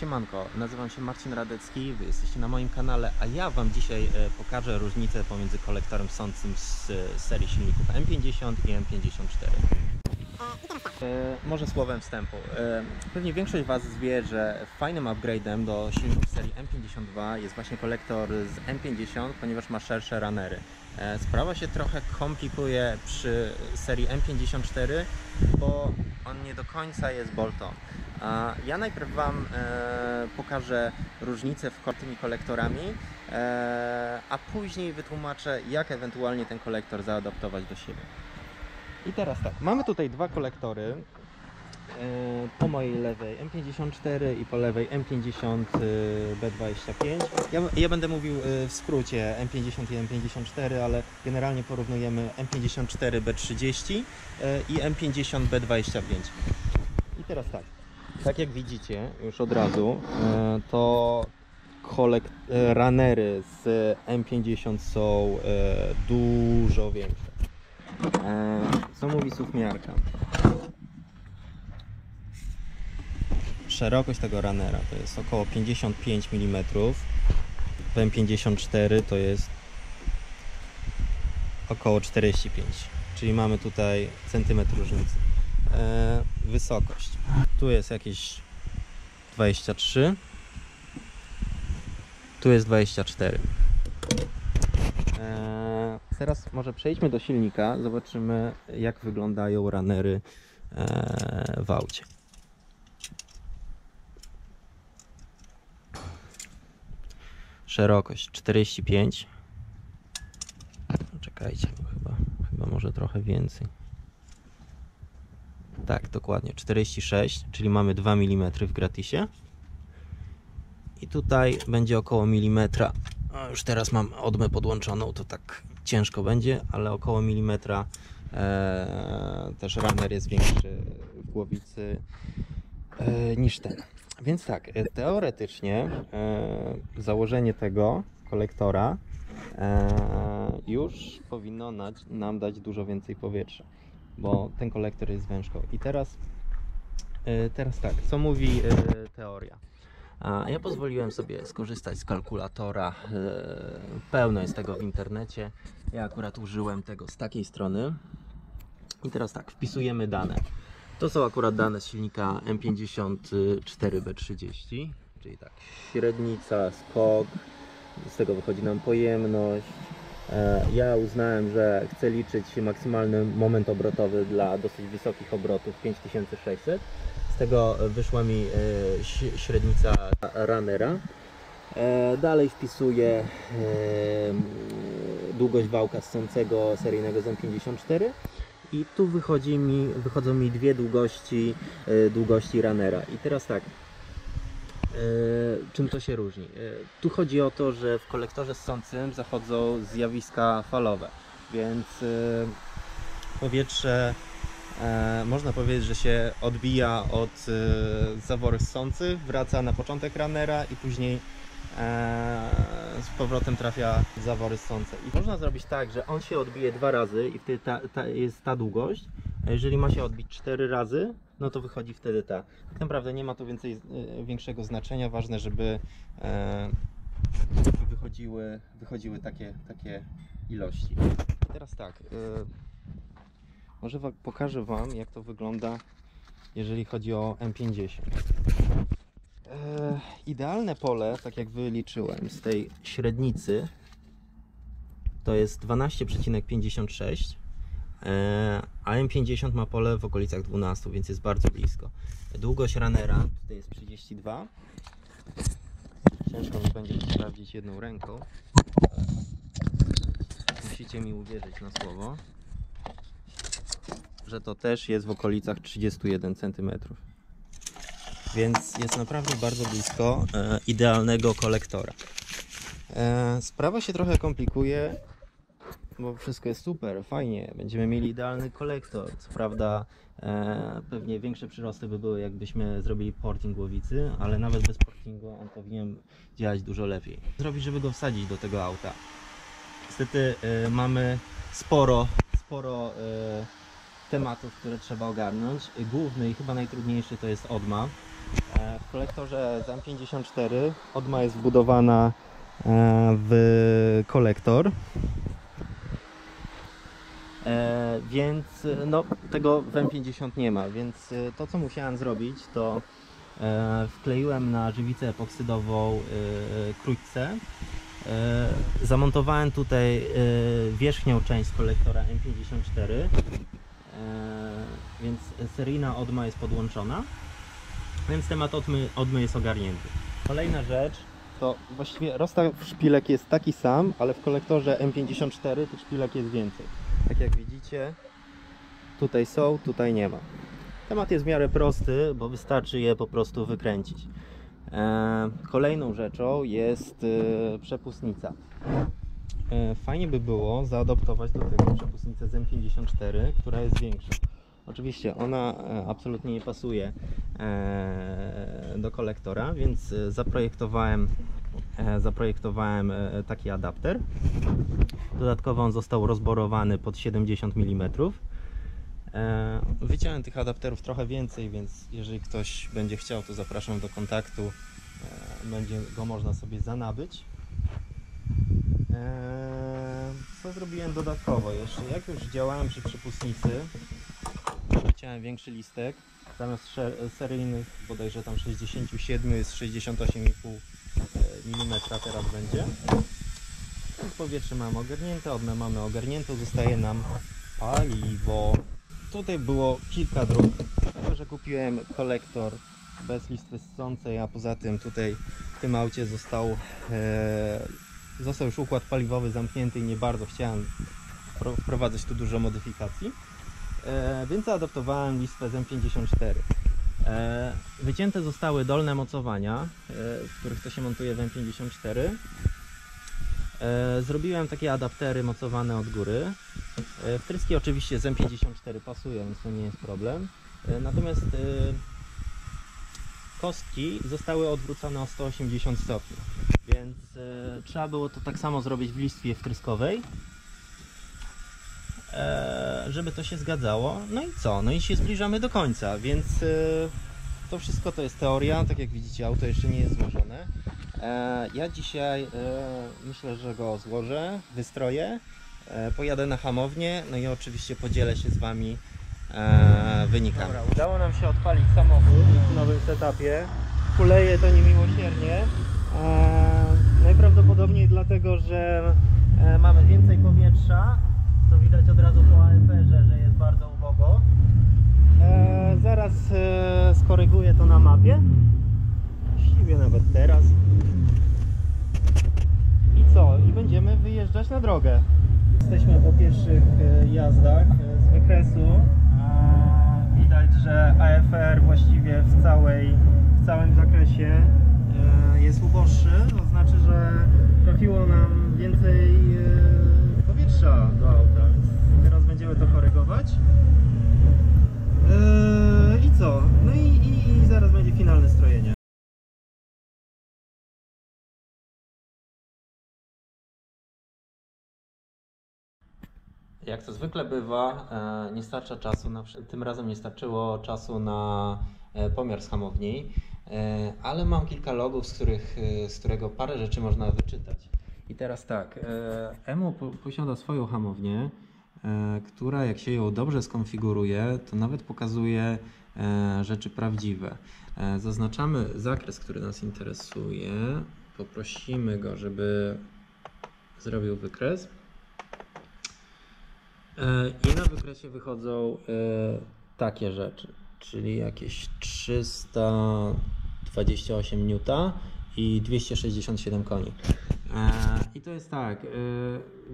Siemanko, nazywam się Marcin Radecki, Wy jesteście na moim kanale, a ja Wam dzisiaj pokażę różnicę pomiędzy kolektorem sącym z serii silników M50 i M54. Może słowem wstępu. Pewnie większość Was wie, że fajnym upgrade'em do silników serii M52 jest właśnie kolektor z M50, ponieważ ma szersze runnery. Sprawa się trochę komplikuje przy serii M54, bo on nie do końca jest bolt-on. A ja najpierw Wam pokażę różnicę w tymi kolektorami, a później wytłumaczę, jak ewentualnie ten kolektor zaadaptować do siebie. I teraz tak, mamy tutaj dwa kolektory, po mojej lewej M54 i po lewej M50 B25. Ja będę mówił w skrócie M50 i M54, ale generalnie porównujemy M54 B30 i M50 B25. I teraz tak, tak jak widzicie już od razu, to runnery z M50 są dużo większe. Co mówi sufmiarka? Szerokość tego runnera to jest około 55 mm, w M54 to jest około 45, czyli mamy tutaj centymetr różnicy. Wysokość tu jest jakieś 23, tu jest 24. Teraz może przejdźmy do silnika, zobaczymy, jak wyglądają runnery w aucie. Szerokość 45. Czekajcie, chyba może trochę więcej. Tak, dokładnie 46, czyli mamy 2 mm w gratisie. I tutaj będzie około milimetra. No już teraz mam odmę podłączoną, to tak ciężko będzie, ale około milimetra też runner jest większy w głowicy niż ten. Więc tak, teoretycznie założenie tego kolektora już powinno nam dać dużo więcej powietrza, bo ten kolektor jest wężką. I teraz tak, co mówi teoria? A ja pozwoliłem sobie skorzystać z kalkulatora, pełno jest tego w internecie, ja akurat użyłem tego z takiej strony. I teraz tak, wpisujemy dane. To są akurat dane z silnika M54B30, czyli tak, średnica, skok, z tego wychodzi nam pojemność. Ja uznałem, że chcę liczyć maksymalny moment obrotowy dla dosyć wysokich obrotów 5600. Z tego wyszła mi średnica runnera. Dalej wpisuję długość wałka ssącego seryjnego z M54 i tu wychodzą mi dwie długości runnera. I teraz tak, czym to się różni? Tu chodzi o to, że w kolektorze ssącym zachodzą zjawiska falowe, więc powietrze można powiedzieć, że się odbija od zaworów ssących, wraca na początek runnera i później z powrotem trafia w zawory ssące. I można zrobić tak, że on się odbije dwa razy i wtedy jest ta długość, a jeżeli ma się odbić cztery razy, no to wychodzi wtedy ta. Tak naprawdę nie ma to większego znaczenia, ważne, żeby wychodziły takie ilości. I teraz tak, może pokażę Wam, jak to wygląda, jeżeli chodzi o M50. Idealne pole, tak jak wyliczyłem z tej średnicy, to jest 12,56, a M50 ma pole w okolicach 12, więc jest bardzo blisko. Długość runnera tutaj jest 32. Ciężko mi będzie to sprawdzić jedną ręką. Musicie mi uwierzyć na słowo, że to też jest w okolicach 31 cm. Więc jest naprawdę bardzo blisko idealnego kolektora. Sprawa się trochę komplikuje, bo wszystko jest super, fajnie, będziemy mieli idealny kolektor. Co prawda pewnie większe przyrosty by były, jakbyśmy zrobili porting głowicy, ale nawet bez portingu on powinien działać dużo lepiej. Co zrobić, żeby go wsadzić do tego auta? Niestety mamy sporo tematów, które trzeba ogarnąć. Główny i chyba najtrudniejszy to jest odma. W kolektorze z M54 odma jest wbudowana w kolektor. Więc no, tego w M50 nie ma, więc to co musiałem zrobić, to wkleiłem na żywicę epoksydową króćce, zamontowałem tutaj wierzchnią część kolektora M54, więc seryjna odma jest podłączona, więc temat odmy jest ogarnięty. Kolejna rzecz to właściwie rozstaw szpilek jest taki sam, ale w kolektorze M54 tych szpilek jest więcej. Tak jak widzicie, tutaj są, tutaj nie ma. Temat jest w miarę prosty, bo wystarczy je po prostu wykręcić. Kolejną rzeczą jest przepustnica. Fajnie by było zaadoptować do tego przepustnicę z M54, która jest większa. Oczywiście ona absolutnie nie pasuje do kolektora, więc zaprojektowałem taki adapter. Dodatkowo on został rozborowany pod 70 mm. Wyciąłem tych adapterów trochę więcej, więc jeżeli ktoś będzie chciał, to zapraszam do kontaktu. Będzie go można sobie zanabyć. Co zrobiłem dodatkowo jeszcze? Jak już działałem przy przepustnicy, wyciąłem większy listek. Zamiast seryjnych bodajże tam 67 jest 68,5 mm teraz będzie. Powietrze mamy ogarnięte, odmę mamy ogarnięte, zostaje nam paliwo. Tutaj było kilka dróg, dlatego że kupiłem kolektor bez listwy ssącej, a poza tym tutaj w tym aucie został już układ paliwowy zamknięty i nie bardzo chciałem wprowadzać tu dużo modyfikacji, więc zaadoptowałem listwę z M54. Wycięte zostały dolne mocowania, w których to się montuje w M54. Zrobiłem takie adaptery mocowane od góry. Wtryski oczywiście z M54 pasują, więc to nie jest problem. Natomiast kostki zostały odwrócone o 180 stopni, więc trzeba było to tak samo zrobić w listwie wtryskowej, żeby to się zgadzało. No i co? No i się zbliżamy do końca, więc to wszystko to jest teoria. Tak jak widzicie, auto jeszcze nie jest złożone. Ja dzisiaj myślę, że go złożę, wystroję, pojadę na hamownię, no i oczywiście podzielę się z Wami wynikami. Dobra, udało nam się odpalić samochód w nowym setupie. Kuleję to niemiłosiernie. Najprawdopodobniej dlatego, że mamy więcej powietrza, co widać od razu po AFR-ze, że jest bardzo ubogo. Zaraz skoryguję to na mapie. Właściwie nawet teraz. I co? I będziemy wyjeżdżać na drogę. Jesteśmy po pierwszych jazdach z wykresu. Widać, że AFR właściwie w całym zakresie jest uboższy. To znaczy, że trafiło nam więcej powietrza do auta. Teraz będziemy to korygować. I co? No i zaraz będzie finalne strojenie. Jak to zwykle bywa, nie starcza czasu, tym razem nie starczyło czasu na pomiar z hamowni, ale mam kilka logów, z którego parę rzeczy można wyczytać. I teraz tak, EMU posiada swoją hamownię, która jak się ją dobrze skonfiguruje, to nawet pokazuje rzeczy prawdziwe. Zaznaczamy zakres, który nas interesuje, poprosimy go, żeby zrobił wykres. I na wykresie wychodzą takie rzeczy, czyli jakieś 328 N i 267 koni. I to jest tak,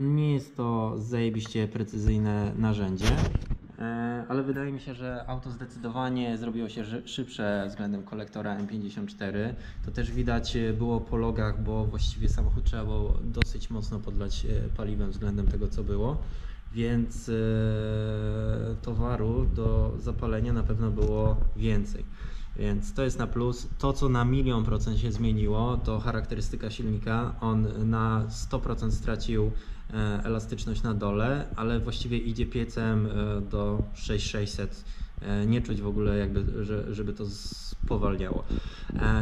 nie jest to zajebiście precyzyjne narzędzie, ale wydaje mi się, że auto zdecydowanie zrobiło się szybsze względem kolektora M54. To też widać było po logach, bo właściwie samochód trzeba było dosyć mocno podlać paliwem względem tego, co było. Więc towaru do zapalenia na pewno było więcej, więc to jest na plus. To co na 100% się zmieniło, to charakterystyka silnika. On na 100% stracił elastyczność na dole, ale właściwie idzie piecem do 6600 nie czuć w ogóle jakby, żeby to spowalniało.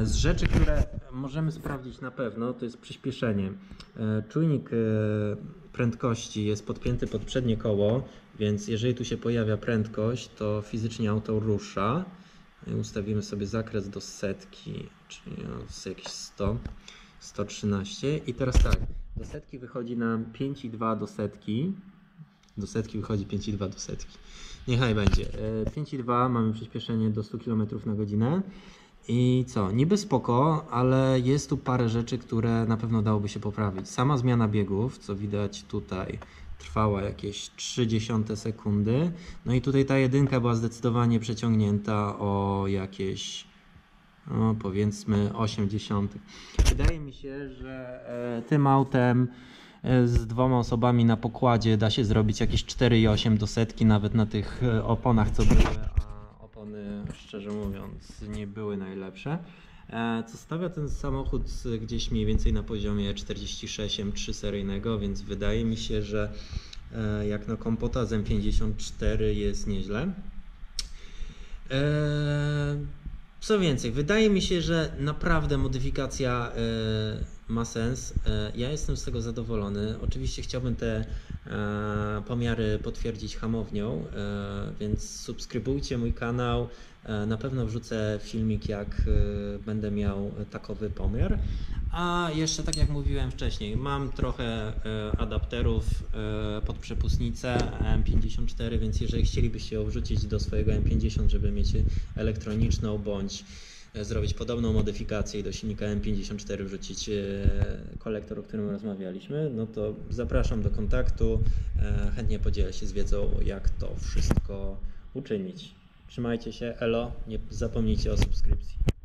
Z rzeczy, które możemy sprawdzić na pewno, to jest przyspieszenie. Czujnik prędkości jest podpięty pod przednie koło, więc jeżeli tu się pojawia prędkość, to fizycznie auto rusza. Ustawimy sobie zakres do setki, czyli jakieś 100, 113 i teraz tak, do setki wychodzi nam 5,2 do setki. Do setki wychodzi 5,2 do setki. Niechaj będzie. 5,2 mamy przyspieszenie do 100 km na godzinę. I co? Niby spoko, ale jest tu parę rzeczy, które na pewno dałoby się poprawić. Sama zmiana biegów, co widać tutaj, trwała jakieś 0,3 sekundy. No i tutaj ta jedynka była zdecydowanie przeciągnięta o jakieś, no powiedzmy, 0,8. Wydaje mi się, że tym autem z dwoma osobami na pokładzie da się zrobić jakieś 4,8 do setki, nawet na tych oponach, co były, a opony, szczerze mówiąc, nie były najlepsze. Co stawia ten samochód gdzieś mniej więcej na poziomie 46 M3 seryjnego, więc wydaje mi się, że jak na kompota z M54 jest nieźle. Co więcej, wydaje mi się, że naprawdę modyfikacja ma sens. Ja jestem z tego zadowolony. Oczywiście chciałbym te pomiary potwierdzić hamownią, więc subskrybujcie mój kanał. Na pewno wrzucę filmik, jak będę miał takowy pomiar. A jeszcze, tak jak mówiłem wcześniej, mam trochę adapterów pod przepustnicę M54, więc jeżeli chcielibyście ją wrzucić do swojego M50, żeby mieć elektroniczną, bądź zrobić podobną modyfikację i do silnika M54 wrzucić kolektor, o którym rozmawialiśmy, no to zapraszam do kontaktu. Chętnie podzielę się z wiedzą, jak to wszystko uczynić. Trzymajcie się, elo, nie zapomnijcie o subskrypcji.